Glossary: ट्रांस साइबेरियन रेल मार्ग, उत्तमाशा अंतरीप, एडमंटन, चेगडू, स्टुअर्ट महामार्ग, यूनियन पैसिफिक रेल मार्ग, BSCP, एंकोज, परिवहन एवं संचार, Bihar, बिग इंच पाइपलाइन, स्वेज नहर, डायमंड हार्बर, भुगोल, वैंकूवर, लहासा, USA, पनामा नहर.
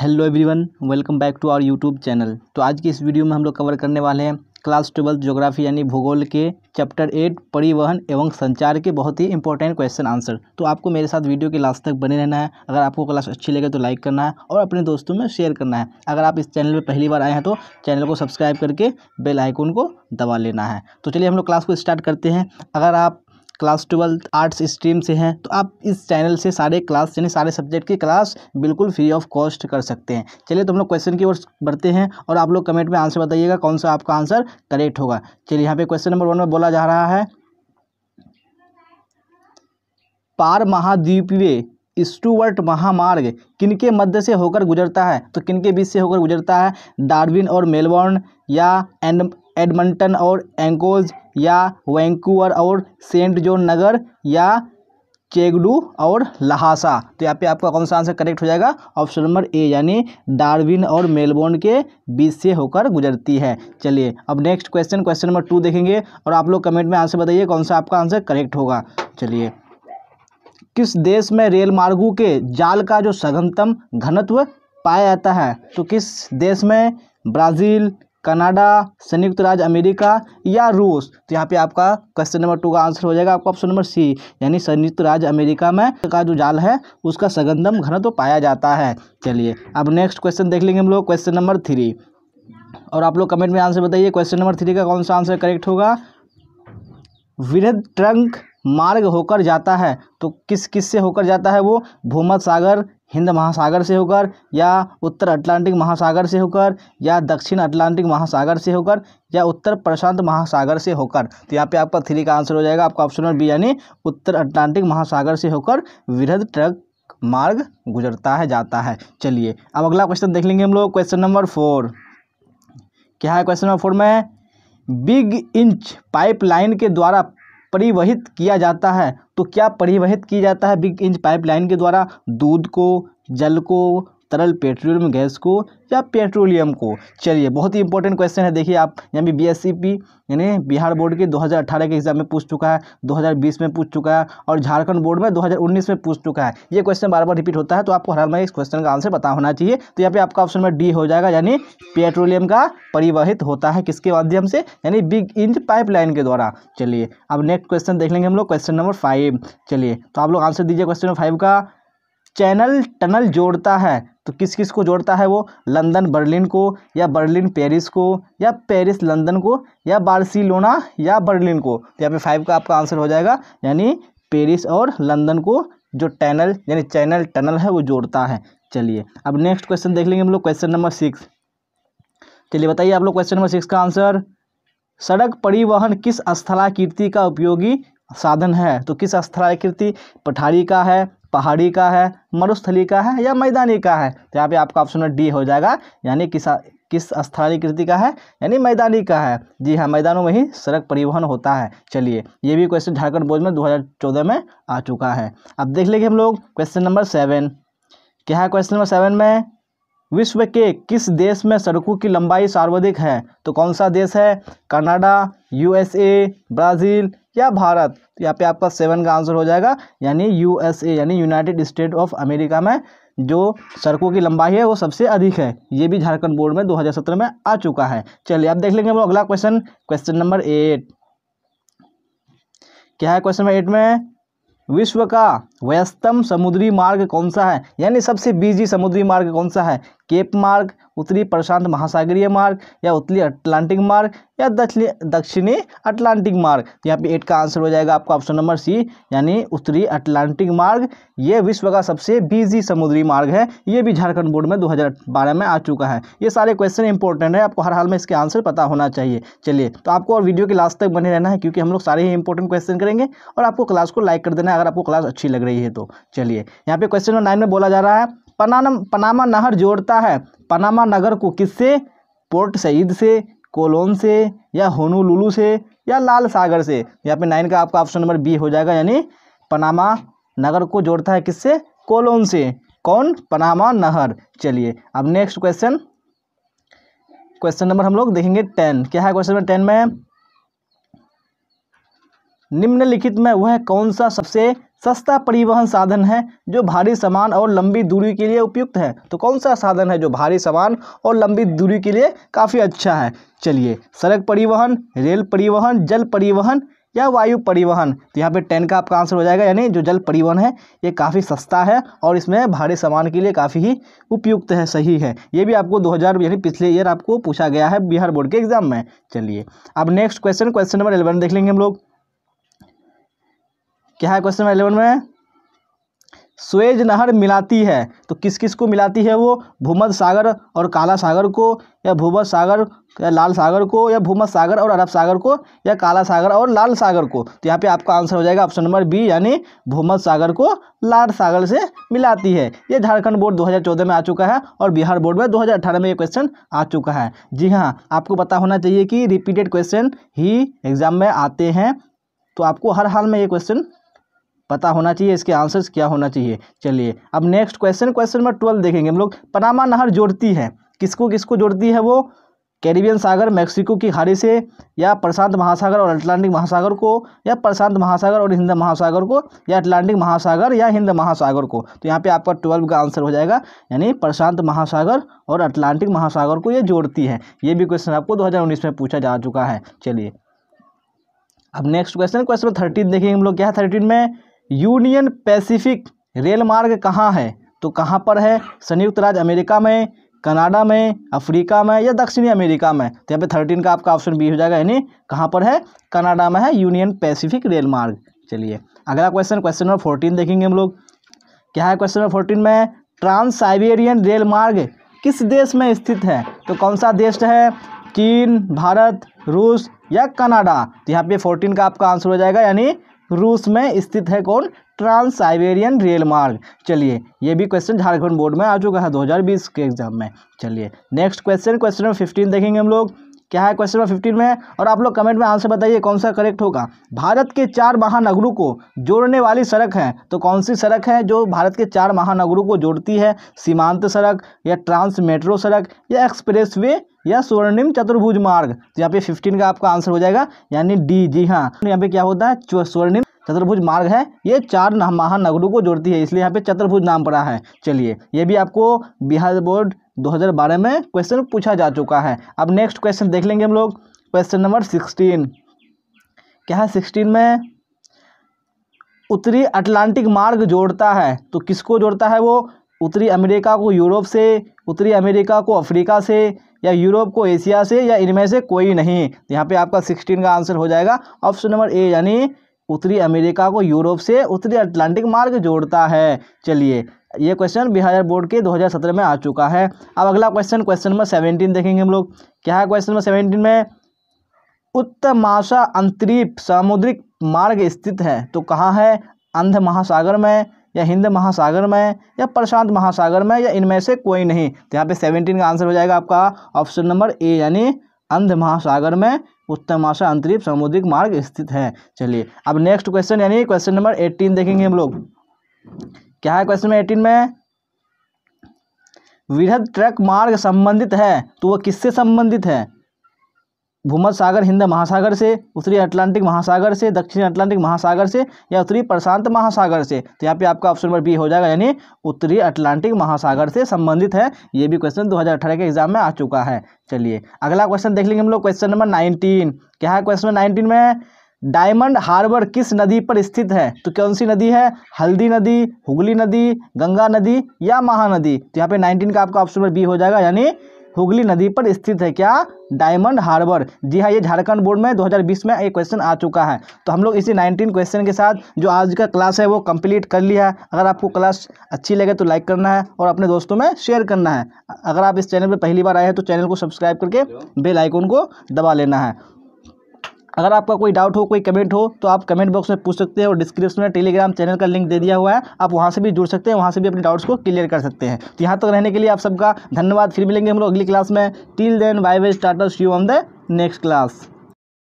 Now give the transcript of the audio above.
Hello everyone, welcome back to our YouTube channel. तो आज की इस वीडियो में हम लोग कवर करने वाले हैं क्लास 12 ज्योग्राफी यानी भूगोल के चैप्टर 8 परिवहन एवं संचार के बहुत ही इंपॉर्टेंट क्वेश्चन आंसर। तो आपको मेरे साथ वीडियो के लास्ट तक बने रहना है। अगर आपको क्लास अच्छी लगे तो लाइक करना है और अपने दोस्तों में शेयर करना है। अगर आप इस चैनल पर पहली बार आए हैं तो चैनल को सब्सक्राइब करके बेल आइकन को दबा लेना है। तो चलिए हम लोग क्लास को स्टार्ट करते हैं। अगर आप क्लास 12 आर्ट्स स्ट्रीम से हैं तो आप इस चैनल से सारे क्लास यानी सारे सब्जेक्ट की क्लास बिल्कुल फ्री ऑफ कॉस्ट कर सकते हैं। चलिए तो हम लोग क्वेश्चन की ओर बढ़ते हैं और आप लोग कमेंट में आंसर बताइएगा कौन सा आपका आंसर करेक्ट होगा। चलिए, यहाँ पे क्वेश्चन नंबर 1 में बोला जा रहा है पार महाद्वीपीय स्टुअर्ट महामार्ग किनके मध्य से होकर गुजरता है। तो किनके बीच से होकर गुजरता है, डार्विन और मेलबोर्न या एडमंटन और एंकोज या वैंकूवर और सेंट जॉन नगर या चेगडू और लहासा। तो यहाँ पे आपका कौन सा आंसर करेक्ट हो जाएगा, ऑप्शन नंबर ए यानी डार्विन और मेलबोर्न के बीच से होकर गुजरती है। चलिए अब नेक्स्ट क्वेश्चन नंबर 2 देखेंगे और आप लोग कमेंट में आंसर बताइए कौन सा आपका आंसर करेक्ट होगा। चलिए, किस देश में रेल मार्गों के जाल का जो सघनतम घनत्व पाया जाता है। तो किस देश में, ब्राज़ील, कनाडा, संयुक्त राज्य अमेरिका या रूस। तो यहाँ पे आपका क्वेश्चन नंबर 2 का आंसर हो जाएगा आपका ऑप्शन नंबर सी यानी संयुक्त राज्य अमेरिका में का जो जाल है उसका सघनतम घनत्व पाया जाता है। चलिए अब नेक्स्ट क्वेश्चन देख लेंगे हम लोग, क्वेश्चन नंबर 3, और आप लोग कमेंट में आंसर बताइए क्वेश्चन नंबर 3 का कौन सा आंसर करेक्ट होगा। वृहद ट्रंक मार्ग होकर जाता है। तो किस किस से होकर जाता है वो, भूमध्य सागर, हिंद महासागर से होकर या उत्तर अटलांटिक महासागर से होकर या दक्षिण अटलांटिक महासागर से होकर या उत्तर प्रशांत महासागर से होकर। तो यहाँ पे आपका 3 का आंसर हो जाएगा आपका ऑप्शन नंबर बी यानी उत्तर अटलांटिक महासागर से होकर वृहद ट्रंक मार्ग गुजरता है जाता है। चलिए अब अगला क्वेश्चन देख लेंगे हम लोग, क्वेश्चन नंबर 4। क्या है क्वेश्चन नंबर 4 में, बिग इंच पाइपलाइन के द्वारा परिवहित किया जाता है। तो क्या परिवहित किया जाता है बिग इंच पाइपलाइन के द्वारा, दूध को, जल को, तरल पेट्रोलियम गैस को या पेट्रोलियम को। चलिए बहुत ही इंपॉर्टेंट क्वेश्चन है। देखिए आप यहाँ भी BSCP यानी बिहार बोर्ड के 2018 के एग्जाम में पूछ चुका है, 2020 में पूछ चुका है और झारखंड बोर्ड में 2019 में पूछ चुका है। ये क्वेश्चन बार बार रिपीट होता है तो आपको हर बार इस क्वेश्चन का आंसर पता होना चाहिए। तो यहाँ पे आपका ऑप्शन नंबर डी हो जाएगा यानी पेट्रोलियम का परिवहित होता है किसके माध्यम से, यानी बिग इंच पाइपलाइन के द्वारा। चलिए अब नेक्स्ट क्वेश्चन देख लेंगे हम लोग, क्वेश्चन नंबर 5। चलिए तो आप लोग आंसर दीजिए क्वेश्चन नंबर 5 का, चैनल टनल जोड़ता है। तो किस किस को जोड़ता है वो, लंदन बर्लिन को या बर्लिन पेरिस को या पेरिस लंदन को या बार्सिलोना या बर्लिन को। तो यहाँ पे 5 का आपका आंसर हो जाएगा यानी पेरिस और लंदन को जो टनल यानी चैनल टनल है वो जोड़ता है। चलिए अब नेक्स्ट क्वेश्चन देख लेंगे हम लोग, क्वेश्चन नंबर 6। चलिए बताइए आप लोग क्वेश्चन नंबर 6 का आंसर, सड़क परिवहन किस स्थलाकृति का उपयोगी साधन है। तो किस स्थलाकृति, पठारी का है, पहाड़ी का है, मरुस्थली का है या मैदानी का है। तो यहाँ पे आपका ऑप्शन नंबर डी हो जाएगा यानी किस स्थलाकृति का है यानी मैदानी का है। जी हाँ, मैदानों में ही सड़क परिवहन होता है। चलिए ये भी क्वेश्चन झारखंड बोर्ड में 2014 में आ चुका है। अब देख लेंगे हम लोग क्वेश्चन नंबर 7। क्या है क्वेश्चन नंबर 7 में, विश्व के किस देश में सड़कों की लंबाई सर्वाधिक है। तो कौन सा देश है, कनाडा, USA, ब्राज़ील या भारत। तो यहाँ पे आपका 7 का आंसर हो जाएगा यानी USA यानी यूनाइटेड स्टेट ऑफ अमेरिका में जो सड़कों की लंबाई है वो सबसे अधिक है। ये भी झारखंड बोर्ड में 2017 में आ चुका है। चलिए अब देख लेंगे हम लोग अगला क्वेश्चन, क्वेश्चन नंबर 8। क्या है क्वेश्चन नंबर 8 में, विश्व का व्यस्तम समुद्री मार्ग कौन सा है, यानी सबसे बिजी समुद्री मार्ग कौन सा है, केप मार्ग, उत्तरी प्रशांत महासागरीय मार्ग या उत्तरी अटलांटिक मार्ग या दक्षिणी अटलांटिक मार्ग। यहाँ पे 8 का आंसर हो जाएगा आपका ऑप्शन नंबर सी यानी उत्तरी अटलांटिक मार्ग। ये विश्व का सबसे बिजी समुद्री मार्ग है। ये भी झारखंड बोर्ड में 2012 में आ चुका है। ये सारे क्वेश्चन इंपॉर्टेंट है, आपको हर हाल में इसके आंसर पता होना चाहिए। चलिए तो आपको और वीडियो के लास्ट तक बने रहना है क्योंकि हम लोग सारे ही इंपॉर्टेंट क्वेश्चन करेंगे और आपको क्लास को लाइक कर देना है अगर आपको क्लास अच्छी लग रही है तो। चलिए यहाँ पे क्वेश्चन नंबर 9 में बोला जा रहा है, पनामा नहर जोड़ता है पनामा नगर को किससे, पोर्ट सईद से, कोलोन से या होनोलुलु से या लाल सागर से। यहाँ पे 9 का आपका ऑप्शन नंबर बी हो जाएगा यानी पनामा नगर को जोड़ता है किससे, कोलोन से। कौन, पनामा नहर। चलिए अब नेक्स्ट क्वेश्चन, क्वेश्चन नंबर हम लोग देखेंगे 10। क्या है क्वेश्चन नंबर 10 में, निम्नलिखित में वह कौन सा सबसे सस्ता परिवहन साधन है जो भारी सामान और लंबी दूरी के लिए उपयुक्त है। तो कौन सा साधन है जो भारी सामान और लंबी दूरी के लिए काफ़ी अच्छा है। चलिए, सड़क परिवहन, रेल परिवहन, जल परिवहन या वायु परिवहन। तो यहाँ पे 10 का आपका आंसर हो जाएगा, यानी जो जल परिवहन है ये काफ़ी सस्ता है और इसमें भारी सामान के लिए काफ़ी ही उपयुक्त है, सही है। ये भी आपको 2000 यानी पिछले ईयर आपको पूछा गया है बिहार बोर्ड के एग्जाम में। चलिए अब नेक्स्ट क्वेश्चन, क्वेश्चन नंबर 11 देख लेंगे हम लोग। क्या है क्वेश्चन नंबर 11 में? स्वेज नहर मिलाती है, तो किस किस को मिलाती है वो? भूमध्य सागर और काला सागर को, या भूमध्य सागर या लाल सागर को, या भूमध्य सागर और अरब सागर को, या काला सागर और लाल सागर को। तो यहाँ पे आपका आंसर हो जाएगा ऑप्शन नंबर बी, यानी भूमध्य सागर को लाल सागर से मिलाती है। ये झारखंड बोर्ड 2014 में आ चुका है और बिहार बोर्ड में 2018 में ये क्वेश्चन आ चुका है। जी हाँ, आपको पता होना चाहिए कि रिपीटेड क्वेश्चन ही एग्जाम में आते हैं, तो आपको हर हाल में ये क्वेश्चन पता होना चाहिए, इसके आंसर्स क्या होना चाहिए। चलिए अब नेक्स्ट क्वेश्चन, क्वेश्चन नंबर 12 देखेंगे हम लोग। पनामा नहर जोड़ती है, किसको जोड़ती है वो? कैरिबियन सागर, मैक्सिको की खाड़ी से, या प्रशांत महासागर और अटलांटिक महासागर को, या प्रशांत महासागर और हिंद महासागर को, या अटलांटिक महासागर या हिंद महासागर को। तो यहाँ पे आपका 12 का आंसर हो जाएगा, यानी प्रशांत महासागर और अटलांटिक महासागर को ये जोड़ती है। ये भी क्वेश्चन आपको 2019 में पूछा जा चुका है। चलिए अब नेक्स्ट क्वेश्चन, क्वेश्चन 13 देखेंगे हम लोग। क्या है 13 में? यूनियन पैसिफिक रेल मार्ग कहाँ है, तो कहाँ पर है? संयुक्त राज्य अमेरिका में, कनाडा में, अफ्रीका में, या दक्षिणी अमेरिका में। तो यहाँ पे 13 का आपका ऑप्शन बी हो जाएगा, यानी कहाँ पर है? कनाडा में है यूनियन पैसिफिक रेल मार्ग। चलिए अगला क्वेश्चन, क्वेश्चन नंबर 14 देखेंगे हम लोग। क्या है क्वेश्चन नंबर 14 में? ट्रांस साइबेरियन रेल मार्ग किस देश में स्थित है, तो कौन सा देश है? चीन, भारत, रूस या कनाडा। तो यहाँ पे 14 का आपका आंसर हो जाएगा, यानी रूस में स्थित है कौन? ट्रांस साइबेरियन रेल मार्ग। चलिए ये भी क्वेश्चन झारखंड बोर्ड में आ चुका है 2020 के एग्जाम में। चलिए नेक्स्ट क्वेश्चन, क्वेश्चन नंबर 15 देखेंगे हम लोग। क्या है क्वेश्चन नंबर 15 में? और आप लोग कमेंट में आंसर बताइए कौन सा करेक्ट होगा। भारत के 4 महानगरों को जोड़ने वाली सड़क है, तो कौन सी सड़क है जो भारत के 4 महानगरों को जोड़ती है? सीमांत सड़क, या ट्रांस मेट्रो सड़क, या एक्सप्रेसवे, या स्वर्णिम चतुर्भुज मार्ग। तो यहाँ पे 15 का आपका आंसर हो जाएगा, यानी डी। जी हाँ, यहाँ पे क्या होता है? स्वर्णिम चतुर्भुज मार्ग है, ये 4 महानगरों को जोड़ती है, इसलिए यहाँ पे चतुर्भुज नाम पड़ा है। चलिए ये भी आपको बिहार बोर्ड 2012 में क्वेश्चन पूछा जा चुका है। अब नेक्स्ट क्वेश्चन देख लेंगे हम लोग, क्वेश्चन नंबर 16। क्या है 16 में? उत्तरी अटलांटिक मार्ग जोड़ता है, तो किसको जोड़ता है वो? उत्तरी अमेरिका को यूरोप से, उत्तरी अमेरिका को अफ्रीका से, या यूरोप को एशिया से, या इनमें से कोई नहीं। यहाँ पे आपका 16 का आंसर हो जाएगा ऑप्शन नंबर ए, यानी उत्तरी अमेरिका को यूरोप से उत्तरी अटलांटिक मार्ग जोड़ता है। चलिए ये क्वेश्चन बिहार बोर्ड के 2017 में आ चुका है। अब अगला क्वेश्चन, क्वेश्चन नंबर 17 देखेंगे हम लोग। क्या है क्वेश्चन नंबर 17 में? उत्तमाशा अंतरीप सामुद्रिक मार्ग स्थित है, तो कहाँ है? अंध महासागर में, या हिंद महासागर में, या प्रशांत महासागर में, या इनमें से कोई नहीं। तो यहाँ पे 17 का आंसर हो जाएगा आपका ऑप्शन नंबर ए, यानी अंध महासागर में उत्तमाशा अंतरीप सामुद्रिक मार्ग स्थित है। चलिए अब नेक्स्ट क्वेश्चन, यानी क्वेश्चन नंबर 18 देखेंगे हम लोग। क्या है क्वेश्चन नंबर 18 में? वृहद ट्रक मार्ग संबंधित है, तो वो किससे संबंधित है? भूमध्य सागर, हिंद महासागर से, उत्तरी अटलांटिक महासागर से, दक्षिण अटलांटिक महासागर से, या उत्तरी प्रशांत महासागर से। तो यहाँ पे आपका ऑप्शन नंबर बी हो जाएगा, यानी उत्तरी अटलांटिक महासागर से संबंधित है। ये भी क्वेश्चन 2018 के एग्जाम में आ चुका है। चलिए अगला क्वेश्चन देख लेंगे हम लोग, क्वेश्चन नंबर 19। क्या है क्वेश्चन नंबर 19 में? डायमंड हार्बर किस नदी पर स्थित है, तो कौन सी नदी है? हल्दी नदी, हुगली नदी, गंगा नदी, या महानदी। तो यहाँ पे 19 का आपका ऑप्शन नंबर बी हो जाएगा, यानी हुगली नदी पर स्थित है क्या? डायमंड हार्बर। जी हाँ, ये झारखंड बोर्ड में 2020 में एक क्वेश्चन आ चुका है। तो हम लोग इसी 19 क्वेश्चन के साथ जो आज का क्लास है वो कंप्लीट कर लिया है। अगर आपको क्लास अच्छी लगे तो लाइक करना है और अपने दोस्तों में शेयर करना है। अगर आप इस चैनल पर पहली बार आए हैं तो चैनल को सब्सक्राइब करके बेल आइकन को दबा लेना है। अगर आपका कोई डाउट हो, कोई कमेंट हो, तो आप कमेंट बॉक्स में पूछ सकते हैं और डिस्क्रिप्शन में टेलीग्राम चैनल का लिंक दे दिया हुआ है, आप वहां से भी जुड़ सकते हैं, वहां से भी अपने डाउट्स को क्लियर कर सकते हैं। तो यहाँ तक रहने के लिए आप सबका धन्यवाद। फिर मिलेंगे हम लोग अगली क्लास में। Till then, bye bye, tata, see you on the next class.